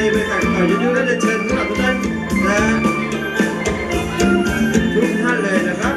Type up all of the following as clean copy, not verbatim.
này về cảnh phải như thế trên các bạn thấy là đúng hai lề là khác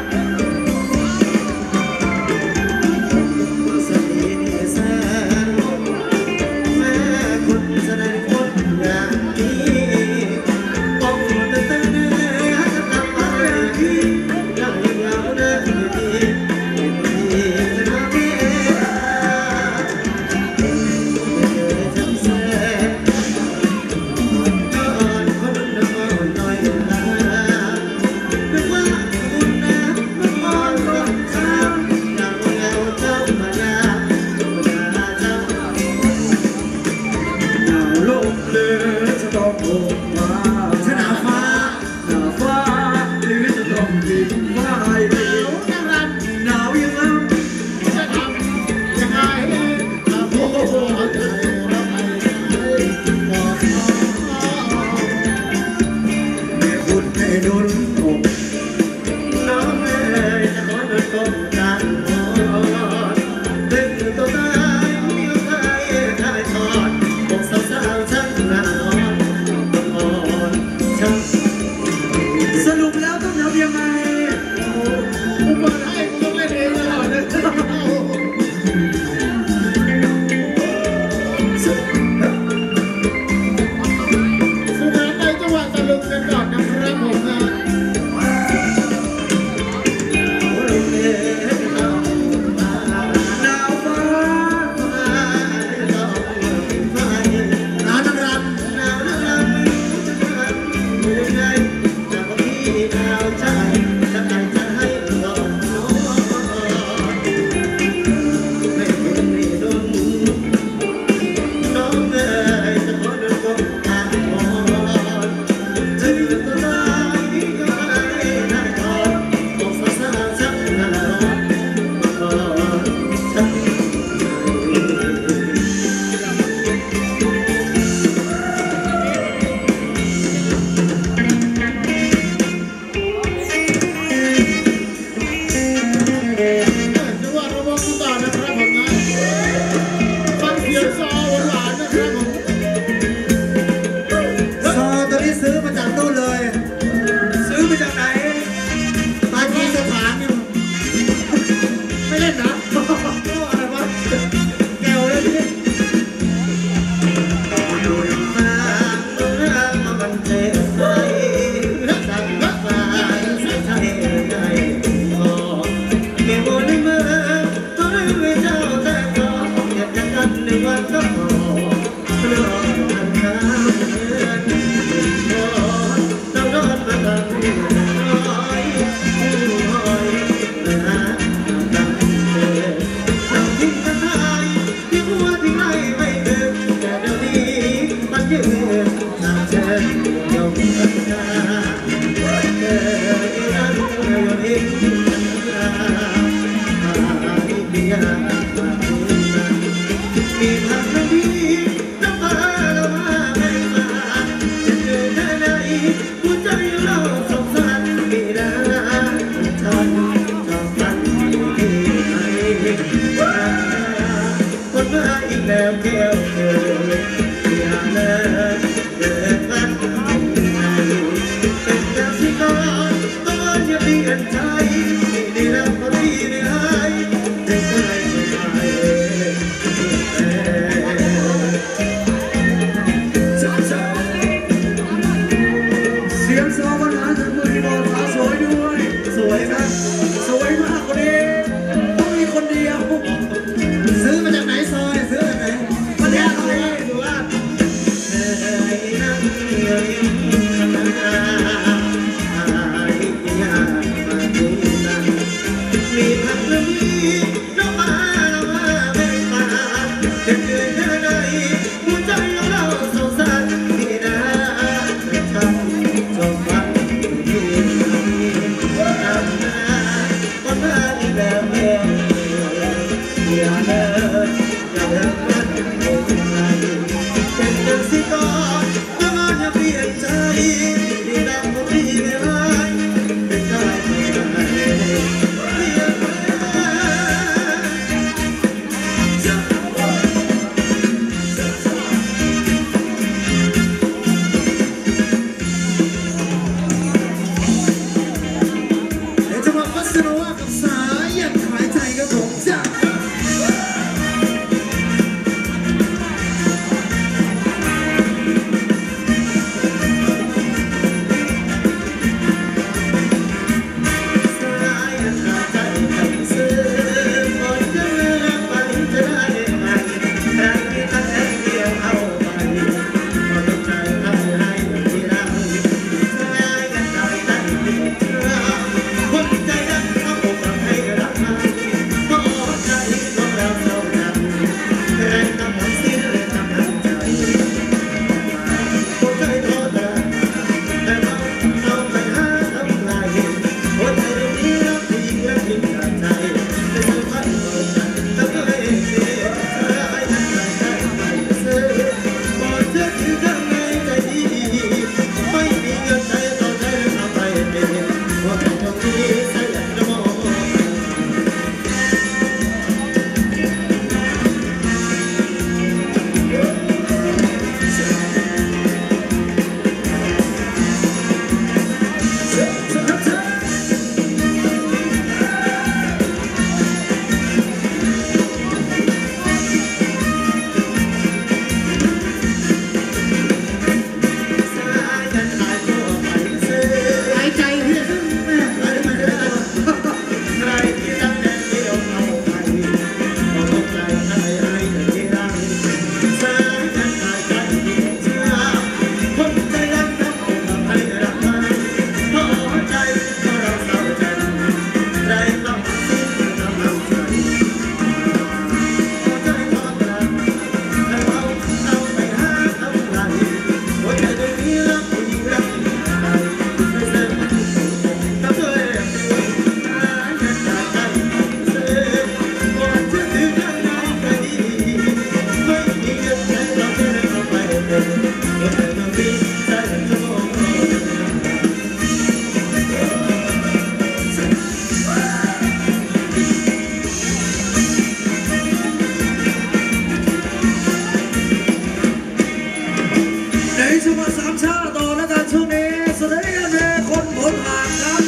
ในชุมชนสามชาติต่อและการช่วงนี้สวัสดีกันเลยคนผลผ่านครับ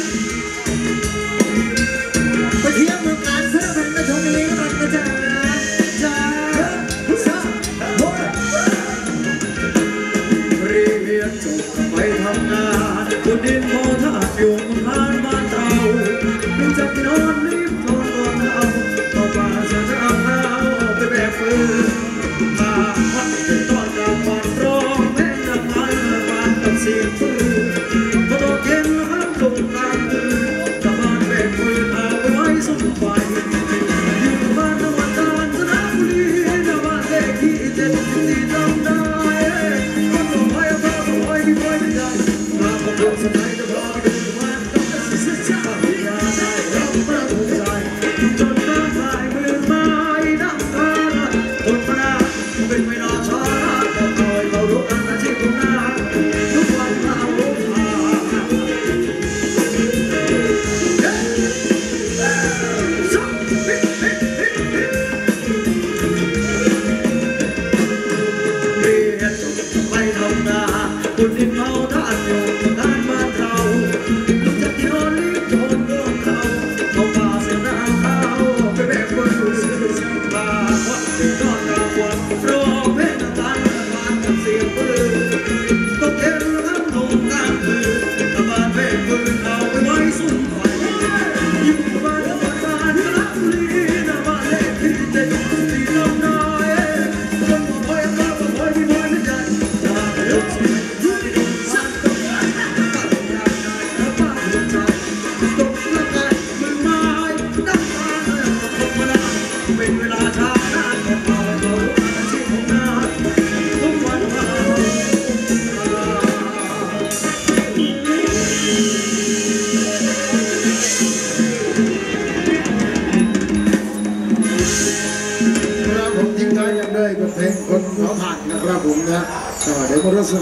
ไปเที่ยวเมืองการเสื้อเป็นในช่วงนี้กันนะจ๊ะจ้าซาโบรีเรียนจบไปทำงานขุดดินโพธาอยู่ผ่านบ้านเราไม่จับนอนรีบนอนตัวเราต่อป่าจะเอาข้าวไปแบกฟืนมาพัดตอนกลางวันร้องแม่น้ำมันมากับเสียงฟืนพอตกเย็นน้ำลงกลางคืนตะวันแบกฟืนเอาไว้ส่งไฟอยู่บ้านจังหวัดกาญจนบุรีนะบ้านเลขที่7 ที่จำได้ก็ต้องไปเอาข้าวไปที่ไฟไม่ได้มาพบกับสมัยจะพาไปดูบ้านต้องการสิ่งที่ขาดเดี๋ยวมาร่วมส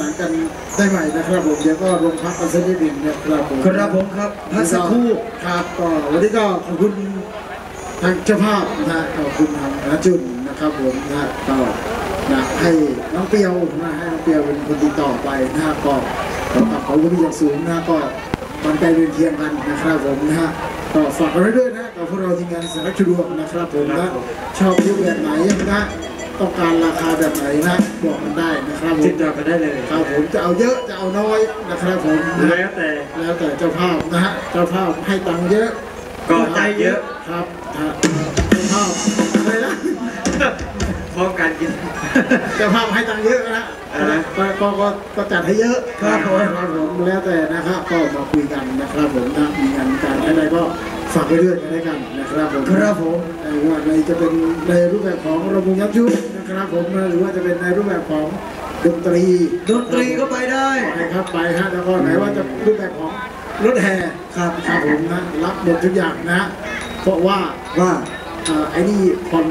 นานกันได้ใหม่นะครับผมเดี๋ยวก็ลงพักกันสักนิดหนึ่งนะครับผมครับผมครับพักสักครู่ครับก็วันนี้ก็ขอบคุณทางเจ้าภาพนะขอบคุณทางอาจุนนะครับผมนะก็อยากให้น้องเปียวนะให้น้องเปียวเป็นคนติดต่อไปนะก็ขอขอบคุณอย่างสูงนะก็ปันใจเรียนเทียมกันนะครับผมนะก็ฝากกันไว้ด้วยนะกับพวกเราทีมงานสารคดีนะครับผมนะชอบรูปแบบไหนนะต้องการราคาแบบไหนนะบอกกันได้นะครับผมติดต่อกันได้เลยครับผมจะเอาเยอะจะเอาน้อยนะครับผมแล้วแต่เจ้าภาพนะฮะเจ้าภาพให้ตังค์เยอะก็ใจเยอะครับเจ้าภาพอะไรนะพร้อมกันกินเจ้าภาพให้ตังค์เยอะนะก็จัดให้เยอะครับผมแล้วแต่นะครับก็มาคุยกันนะครับผมนะมีงานการอะไรก็ฝากไปเรื่อยกันได้กันนะครับผมครับผมว่าในจะเป็นในรูปแบบของระบบยับยุนะครับผมหรือว่าจะเป็นในรูปแบบของดนตรีก็ไปได้ครับไปฮะแล้วก็ไหนว่าจะรูปแบบของรถแห่ครับผมนะรับหมดทุกอย่างนะเพราะว่าไอ้นี่คน